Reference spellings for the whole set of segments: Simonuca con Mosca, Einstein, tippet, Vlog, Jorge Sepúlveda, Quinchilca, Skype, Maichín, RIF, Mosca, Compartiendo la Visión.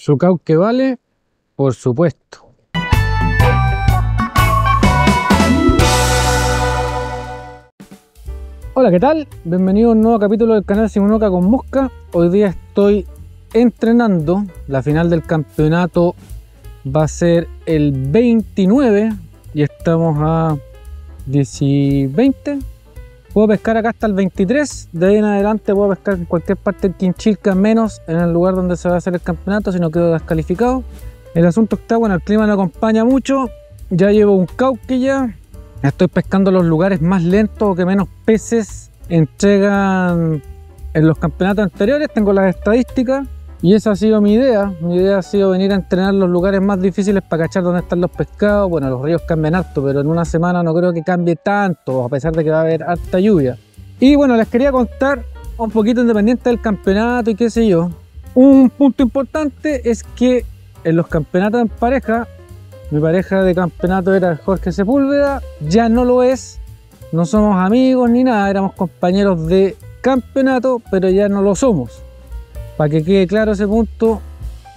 Su cauque vale, por supuesto. Hola, ¿qué tal? Bienvenido a un nuevo capítulo del canal Simonuca con Mosca. Hoy día estoy entrenando. La final del campeonato va a ser el 29 y estamos a 20. Puedo pescar acá hasta el 23, de ahí en adelante puedo pescar en cualquier parte de Quinchilca, menos en el lugar donde se va a hacer el campeonato, si no quedo descalificado. El asunto está, bueno, el clima no acompaña mucho, ya llevo un cauque ya, estoy pescando los lugares más lentos o que menos peces entregan en los campeonatos anteriores, tengo las estadísticas y esa ha sido mi idea ha sido venir a entrenar los lugares más difíciles para cachar dónde están los pescados. Bueno, los ríos cambian harto, pero en una semana no creo que cambie tanto, a pesar de que va a haber harta lluvia. Y bueno, les quería contar un poquito independiente del campeonato y qué sé yo. Un punto importante es que en los campeonatos en pareja, mi pareja de campeonato era Jorge Sepúlveda, ya no lo es, no somos amigos ni nada, éramos compañeros de campeonato, pero ya no lo somos. Para que quede claro ese punto,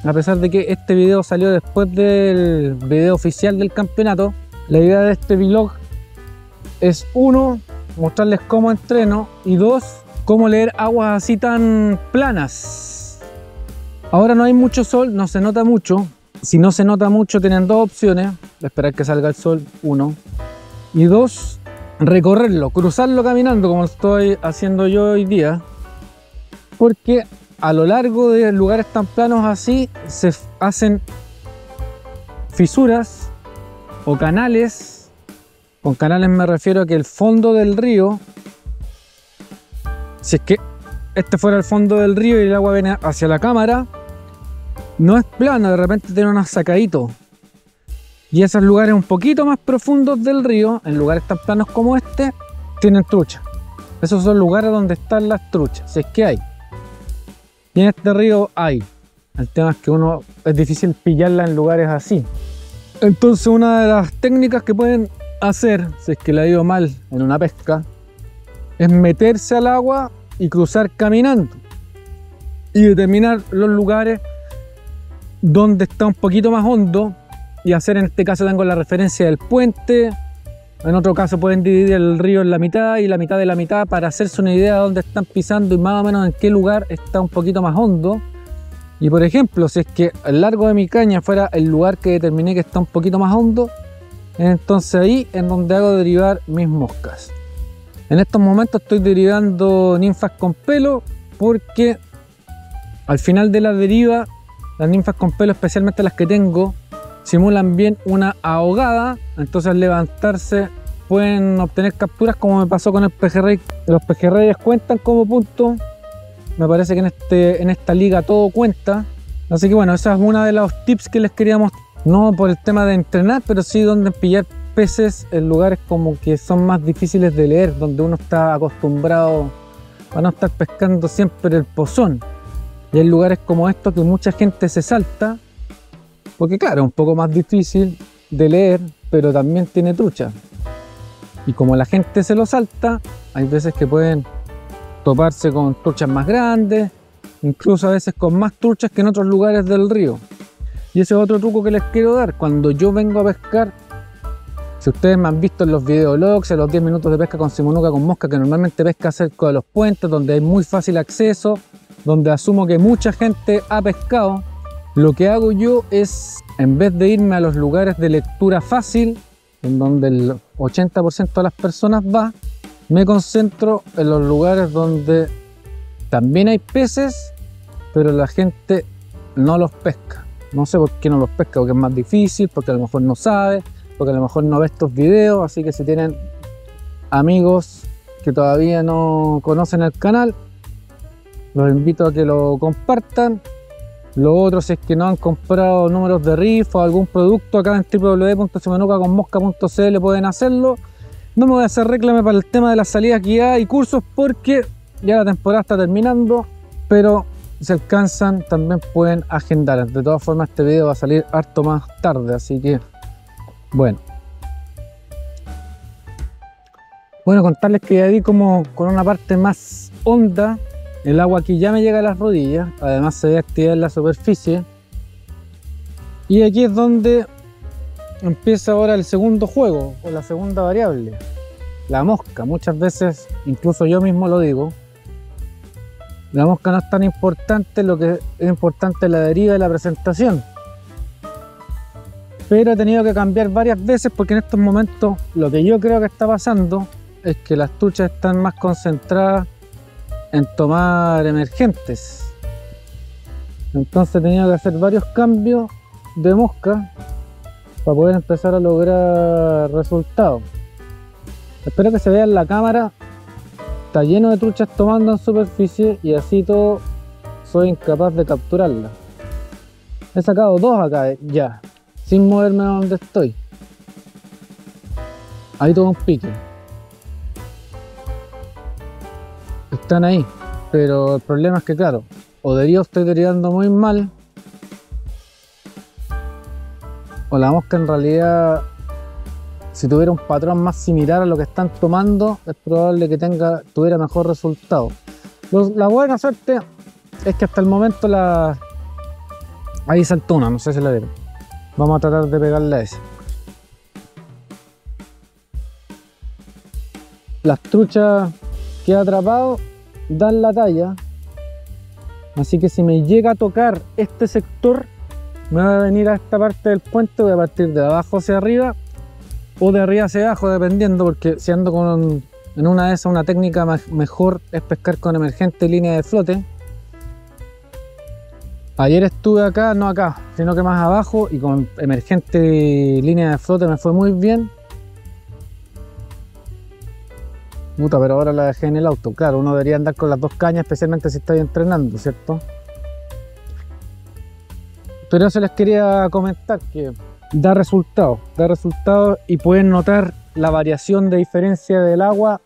a pesar de que este video salió después del video oficial del campeonato, la idea de este vlog es, uno, mostrarles cómo entreno y dos, cómo leer aguas así tan planas. Ahora no hay mucho sol, no se nota mucho. Si no se nota mucho tienen dos opciones, esperar que salga el sol, uno, y dos, recorrerlo, cruzarlo caminando como estoy haciendo yo hoy día, porque a lo largo de lugares tan planos así se hacen fisuras o canales. Con canales me refiero a que el fondo del río, si es que este fuera el fondo del río y el agua viene hacia la cámara, no es plano, de repente tiene unos sacaditos. Y esos lugares un poquito más profundos del río, en lugares tan planos como este, tienen trucha. Esos son lugares donde están las truchas, si es que hay. Y en este río hay. El tema es que es difícil pillarla en lugares así. Entonces una de las técnicas que pueden hacer, si es que le ha ido mal en una pesca, es meterse al agua y cruzar caminando. Y determinar los lugares donde está un poquito más hondo y hacer, en este caso tengo la referencia del puente. En otro caso pueden dividir el río en la mitad y la mitad de la mitad para hacerse una idea de dónde están pisando y más o menos en qué lugar está un poquito más hondo. Y por ejemplo, si es que el largo de mi caña fuera el lugar que determiné que está un poquito más hondo, entonces ahí es donde hago derivar mis moscas. En estos momentos estoy derivando ninfas con pelo porque al final de la deriva las ninfas con pelo, especialmente las que tengo, simulan bien una ahogada, entonces al levantarse pueden obtener capturas como me pasó con el pejerrey. Los pejerreyes cuentan como punto, me parece que en esta liga todo cuenta. Así que bueno, esa es una de los tips que les queríamos, no por el tema de entrenar, pero sí donde pillar peces en lugares como que son más difíciles de leer, donde uno está acostumbrado a no estar pescando siempre el pozón. Y hay lugares como estos que mucha gente se salta, porque claro, es un poco más difícil de leer, pero también tiene trucha. Y como la gente se lo salta, hay veces que pueden toparse con truchas más grandes, incluso a veces con más truchas que en otros lugares del río. Y ese es otro truco que les quiero dar. Cuando yo vengo a pescar, si ustedes me han visto en los videologs, en los 10 minutos de pesca con Simonuca con Mosca, que normalmente pesca cerca de los puentes, donde hay muy fácil acceso, donde asumo que mucha gente ha pescado, lo que hago yo es, en vez de irme a los lugares de lectura fácil, en donde el 80% de las personas va, me concentro en los lugares donde también hay peces, pero la gente no los pesca. No sé por qué no los pesca, porque es más difícil, porque a lo mejor no sabe, porque a lo mejor no ve estos videos, así que si tienen amigos que todavía no conocen el canal, los invito a que lo compartan. Lo otro, si es que no han comprado números de RIF o algún producto, acá en www.simonucaconmosca.cl pueden hacerlo. No me voy a hacer reclame para el tema de las salidas guiadas y cursos porque ya la temporada está terminando, pero si alcanzan también pueden agendar. De todas formas este video va a salir harto más tarde, así que bueno. Bueno, contarles que ya di como con una parte más honda. El agua aquí ya me llega a las rodillas, además se ve actividad en la superficie. Y aquí es donde empieza ahora el segundo juego, o la segunda variable, la mosca. Muchas veces, incluso yo mismo lo digo, la mosca no es tan importante, lo que es importante es la deriva y la presentación. Pero he tenido que cambiar varias veces porque en estos momentos lo que yo creo que está pasando es que las truchas están más concentradas en tomar emergentes. Entonces he tenido que hacer varios cambios de mosca para poder empezar a lograr resultados. Espero que se vea en la cámara. Está lleno de truchas tomando en superficie y así todo soy incapaz de capturarlas. He sacado dos acá ya, sin moverme a donde estoy. Ahí tuve un pique. Están ahí, pero el problema es que claro, o derivo, estoy derivando muy mal, o la mosca en realidad, si tuviera un patrón más similar a lo que están tomando, es probable que tuviera mejor resultado. La buena suerte es que hasta el momento la... Ahí saltó una, no sé si la vieron. Vamos a tratar de pegarle a esa. Las truchas que he atrapado dan la talla, así que si me llega a tocar este sector, me va a venir a esta parte del puente, voy a partir de abajo hacia arriba o de arriba hacia abajo, dependiendo, porque si ando en una de esas, una técnica mejor es pescar con emergente y línea de flote. Ayer estuve acá, no acá, sino que más abajo, y con emergente y línea de flote me fue muy bien. Puta, pero ahora la dejé en el auto. Claro, uno debería andar con las dos cañas, especialmente si estoy entrenando, ¿cierto? Pero eso les quería comentar, que da resultados y pueden notar la variación de diferencia del agua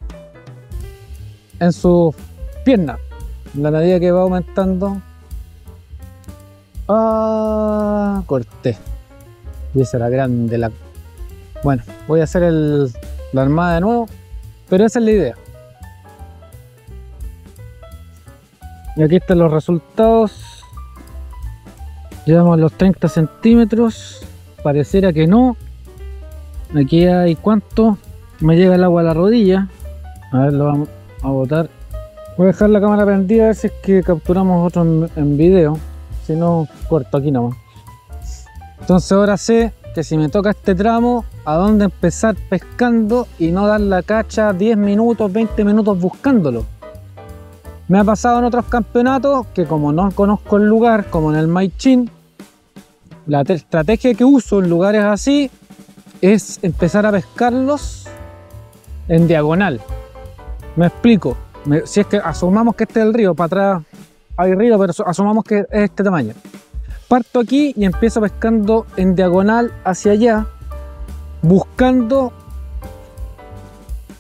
en sus piernas, en la medida que va aumentando. Ah, corté. Y esa era grande la... Bueno, voy a hacer la armada de nuevo, pero esa es la idea. Y aquí están los resultados. Llevamos los 30 centímetros. Pareciera que no. Aquí hay cuánto. Me llega el agua a la rodilla. A ver, lo vamos a botar. Voy a dejar la cámara prendida a ver si es que capturamos otro en video. Si no, corto aquí nomás. Entonces ahora sé que si me toca este tramo, a dónde empezar pescando y no dar la cacha 10 minutos, 20 minutos buscándolo. Me ha pasado en otros campeonatos que, como no conozco el lugar, como en el Maichín, la estrategia que uso en lugares así es empezar a pescarlos en diagonal. Me explico. Si es que asumamos que este es el río, para atrás hay río, pero asumamos que es este tamaño. Parto aquí y empiezo pescando en diagonal hacia allá, buscando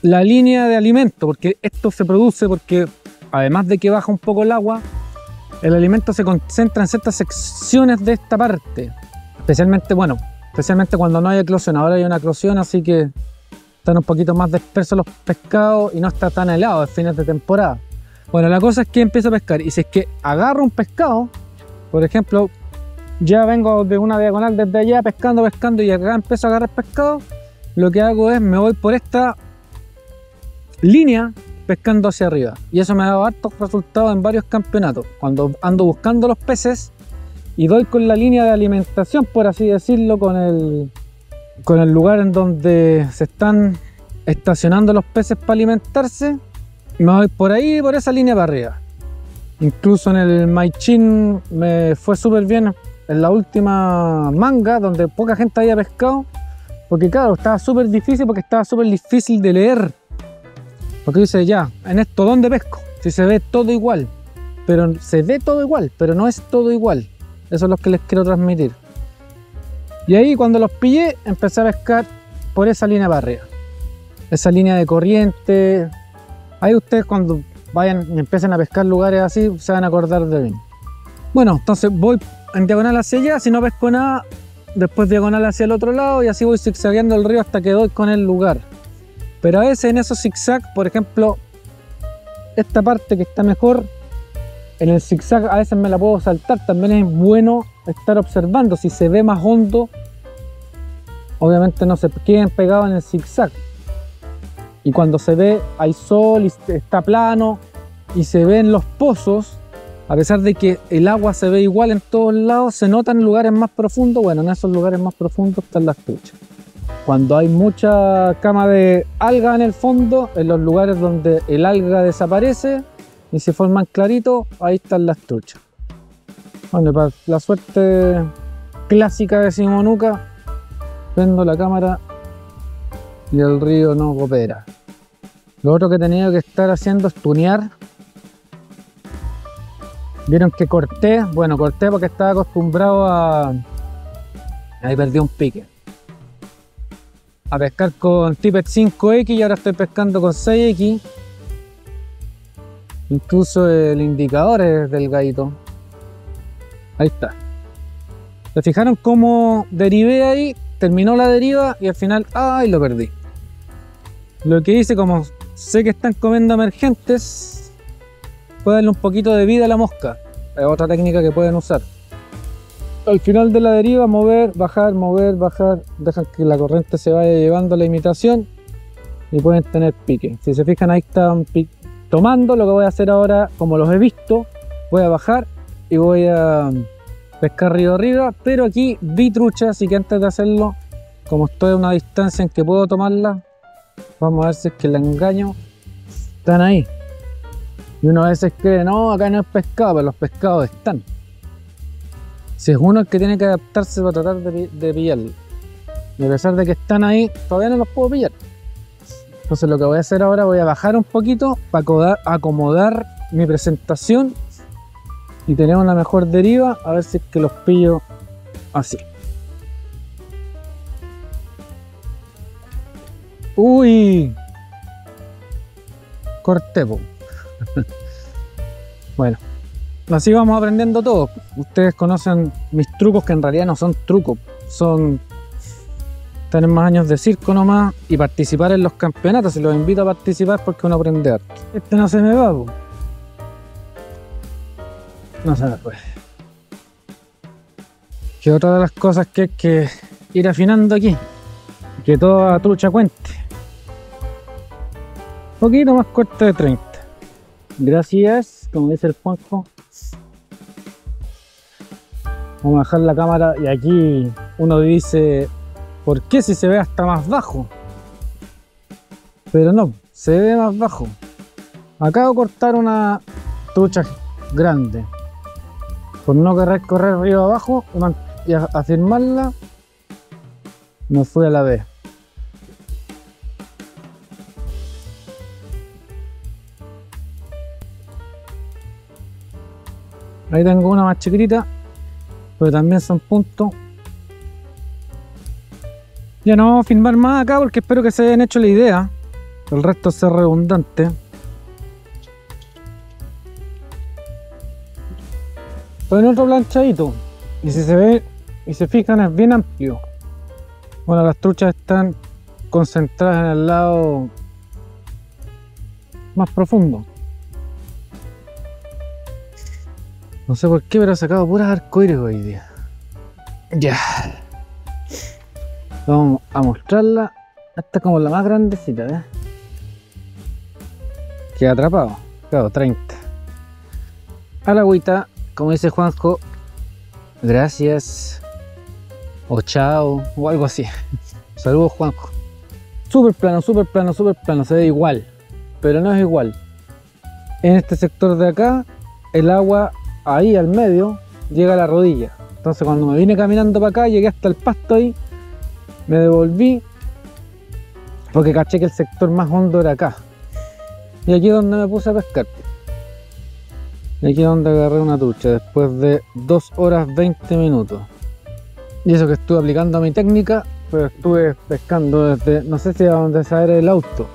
la línea de alimento, porque esto se produce porque, además de que baja un poco el agua, el alimento se concentra en ciertas secciones de esta parte. Especialmente, bueno, especialmente cuando no hay eclosión. Ahora hay una eclosión, así que están un poquito más dispersos los pescados y no está tan helado a fines de temporada. Bueno, la cosa es que empiezo a pescar y si es que agarro un pescado, por ejemplo, ya vengo de una diagonal desde allá pescando y acá empiezo a agarrar pescado, lo que hago es me voy por esta línea pescando hacia arriba, y eso me ha dado hartos resultados en varios campeonatos, cuando ando buscando los peces y doy con la línea de alimentación, por así decirlo, con el lugar en donde se están estacionando los peces para alimentarse. Me voy por ahí, por esa línea para arriba. Incluso en el Maichín me fue súper bien en la última manga, donde poca gente había pescado, porque claro, estaba súper difícil, porque estaba súper difícil de leer, porque dice ya, en esto ¿dónde pesco? Si se ve todo igual, pero se ve todo igual, pero no es todo igual. Eso es lo que les quiero transmitir. Y ahí cuando los pillé, empecé a pescar por esa línea para arriba, esa línea de corriente. Ahí ustedes cuando vayan y empiecen a pescar lugares así, se van a acordar de mí. Bueno, entonces voy en diagonal hacia allá, si no pesco nada, después diagonal hacia el otro lado y así voy zigzagueando el río hasta que doy con el lugar. Pero a veces en esos zigzag, por ejemplo, esta parte que está mejor, en el zigzag a veces me la puedo saltar. También es bueno estar observando. Si se ve más hondo, obviamente no se queden pegados en el zigzag. Y cuando se ve, hay sol y está plano y se ven los pozos, a pesar de que el agua se ve igual en todos lados, se notan lugares más profundos. Bueno, en esos lugares más profundos están las truchas. Cuando hay mucha cama de alga en el fondo, en los lugares donde el alga desaparece y se forman claritos, ahí están las truchas. Bueno, para la suerte clásica de Simonuca, prendo la cámara y el río no coopera. Lo otro que he tenido que estar haciendo es tunear. Vieron que corté, bueno, corté porque estaba acostumbrado a... Ahí perdí un pique. A pescar con tippet 5X y ahora estoy pescando con 6X. Incluso el indicador es delgadito. Ahí está. ¿Se fijaron cómo derivé ahí? Terminó la deriva y al final, ¡ay!, lo perdí. Lo que hice, como sé que están comiendo emergentes, puede darle un poquito de vida a la mosca. Es otra técnica que pueden usar. Al final de la deriva, mover, bajar, dejan que la corriente se vaya llevando la imitación y pueden tener pique. Si se fijan, ahí están tomando. Lo que voy a hacer ahora, como los he visto, voy a bajar y voy a pescar río arriba, pero aquí vi trucha, así que antes de hacerlo, como estoy a una distancia en que puedo tomarla, vamos a ver si es que la engaño. Están ahí. Y uno a veces cree, no, acá no es pescado, pero los pescados están. Si es uno el que tiene que adaptarse para tratar de pillarlo. Y a pesar de que están ahí, todavía no los puedo pillar. Entonces lo que voy a hacer ahora, voy a bajar un poquito para acomodar mi presentación y tener una mejor deriva, a ver si es que los pillo así. ¡Uy! Corté, po. Bueno, así vamos aprendiendo todo. Ustedes conocen mis trucos, que en realidad no son trucos, son tener más años de circo nomás y participar en los campeonatos. Se los invito a participar porque uno aprende harto. Este no se me va, po. No se me puede. Que otra de las cosas que hay que ir afinando aquí, que toda trucha cuente. Un poquito más corta de 30. Gracias, como dice el Juanjo. Vamos a dejar la cámara y aquí uno dice, ¿por qué si se ve hasta más bajo? Pero no, se ve más bajo. Acabo de cortar una trucha grande. Por no querer correr río abajo y afirmarla, me fui a la B. Ahí tengo una más chiquitita, pero también son puntos. Ya no vamos a filmar más acá porque espero que se hayan hecho la idea. El resto sea redundante. Estoy en otro planchadito. Y si se ve y se fijan, es bien amplio. Bueno, las truchas están concentradas en el lado más profundo. No sé por qué, pero he sacado puras arcoíris hoy día. Ya. Vamos a mostrarla. Esta es como la más grandecita, ¿eh? Queda atrapado. Claro, 30. A la agüita, como dice Juanjo, gracias. O chao, o algo así. Saludos, Juanjo. Súper plano, súper plano, súper plano. Se ve igual, pero no es igual. En este sector de acá, el agua... ahí al medio llega a la rodilla. Entonces cuando me vine caminando para acá, llegué hasta el pasto ahí, me devolví porque caché que el sector más hondo era acá, y aquí es donde me puse a pescar, y aquí es donde agarré una trucha después de 2 horas 20 minutos. Y eso que estuve aplicando mi técnica, pero estuve pescando desde, no sé si a donde saber el auto,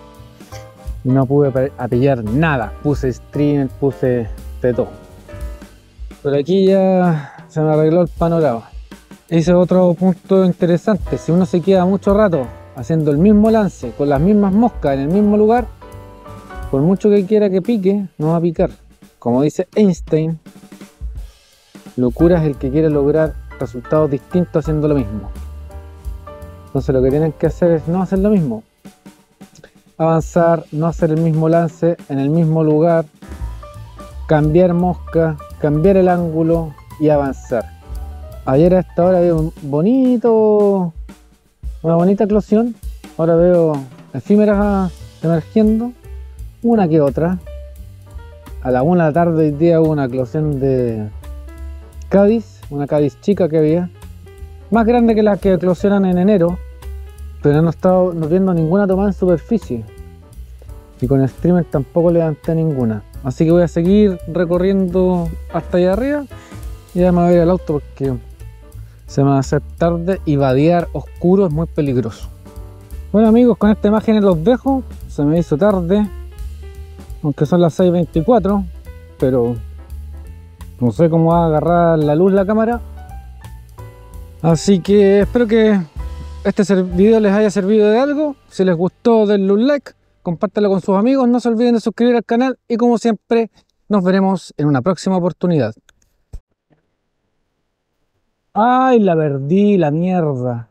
y no pude pillar nada. Puse streamer, puse de todo. Por aquí ya se me arregló el panorama. Ese es otro punto interesante. Si uno se queda mucho rato haciendo el mismo lance, con las mismas moscas en el mismo lugar, por mucho que quiera que pique, no va a picar. Como dice Einstein, locura es el que quiere lograr resultados distintos haciendo lo mismo. Entonces lo que tienen que hacer es no hacer lo mismo, avanzar, no hacer el mismo lance en el mismo lugar, cambiar mosca, cambiar el ángulo y avanzar. Ayer a esta hora veo una bonita eclosión, ahora veo efímeras emergiendo, una que otra. A la 1 de la tarde hoy día hubo una eclosión de Cádiz, una Cádiz chica que había, más grande que las que eclosionan en enero, pero no estaba viendo ninguna tomada en superficie y con el streamer tampoco levanté ninguna, así que voy a seguir recorriendo hasta allá arriba y ya me voy a ir al auto porque se me va a hacer tarde y vadear oscuro es muy peligroso. Bueno amigos, con esta imagen los dejo, se me hizo tarde, aunque son las 6:24, pero no sé cómo va a agarrar la luz la cámara, así que espero que este video les haya servido de algo. Si les gustó denle un like, compártelo con sus amigos, no se olviden de suscribir al canal y como siempre nos veremos en una próxima oportunidad. ¡Ay, la perdí, la mierda!